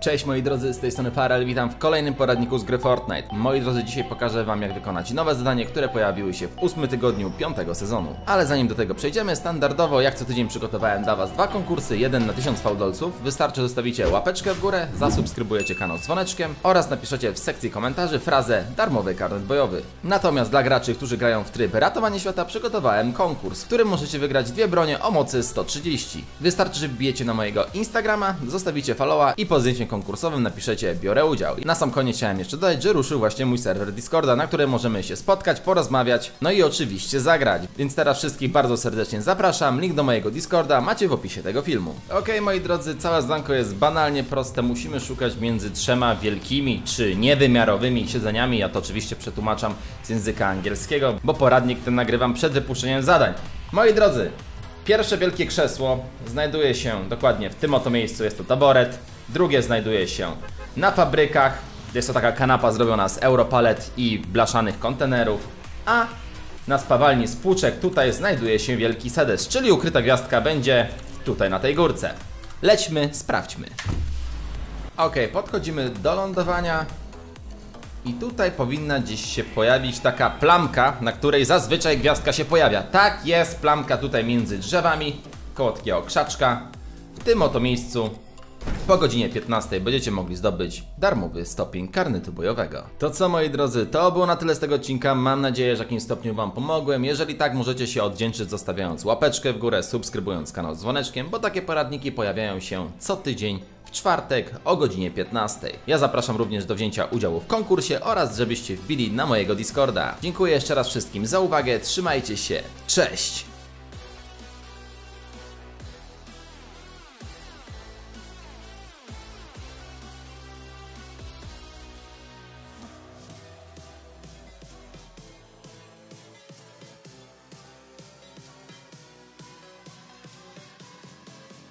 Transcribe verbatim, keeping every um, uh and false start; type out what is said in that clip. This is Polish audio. Cześć moi drodzy, z tej strony Farell, witam w kolejnym poradniku z gry Fortnite. Moi drodzy, dzisiaj pokażę wam, jak wykonać nowe zadanie, które pojawiły się w ósmym tygodniu piątego sezonu. Ale zanim do tego przejdziemy, standardowo jak co tydzień przygotowałem dla was dwa konkursy, jeden na tysiąc fałdolców. Wystarczy, zostawicie łapeczkę w górę, zasubskrybujecie kanał z dzwoneczkiem oraz napiszecie w sekcji komentarzy frazę darmowy karnet bojowy. Natomiast dla graczy, którzy grają w tryb ratowanie świata, przygotowałem konkurs, w którym możecie wygrać dwie bronie o mocy sto trzydzieści. Wystarczy, że wbijecie na mojego Instagrama, zostawicie followa i po zdjęciu konkursowym napiszecie biorę udział. I na sam koniec chciałem jeszcze dodać, że ruszył właśnie mój serwer Discorda, na którym możemy się spotkać, porozmawiać, no i oczywiście zagrać. Więc teraz wszystkich bardzo serdecznie zapraszam, link do mojego Discorda macie w opisie tego filmu. Okej, moi drodzy, całe zadanko jest banalnie proste, musimy szukać między trzema wielkimi czy niewymiarowymi siedzeniami, ja to oczywiście przetłumaczam z języka angielskiego, bo poradnik ten nagrywam przed wypuszczeniem zadań. Moi drodzy, pierwsze wielkie krzesło znajduje się dokładnie w tym oto miejscu, jest to taboret. Drugie znajduje się na fabrykach, jest to taka kanapa zrobiona z europalet i blaszanych kontenerów, a na spawalni z płuczek tutaj znajduje się wielki sedes, czyli ukryta gwiazdka będzie tutaj na tej górce. Lećmy, sprawdźmy. Ok, podchodzimy do lądowania i tutaj powinna gdzieś się pojawić taka plamka, na której zazwyczaj gwiazdka się pojawia. Tak jest, plamka tutaj między drzewami, koło takiego krzaczka, w tym oto miejscu. Po godzinie piętnastej będziecie mogli zdobyć darmowy stopień karnetu bojowego. To co moi drodzy, to było na tyle z tego odcinka. Mam nadzieję, że w jakimś stopniu wam pomogłem. Jeżeli tak, możecie się odwdzięczyć zostawiając łapeczkę w górę, subskrybując kanał z dzwoneczkiem, bo takie poradniki pojawiają się co tydzień w czwartek o godzinie piętnastej. Ja zapraszam również do wzięcia udziału w konkursie oraz żebyście wbili na mojego Discorda. Dziękuję jeszcze raz wszystkim za uwagę, trzymajcie się, cześć!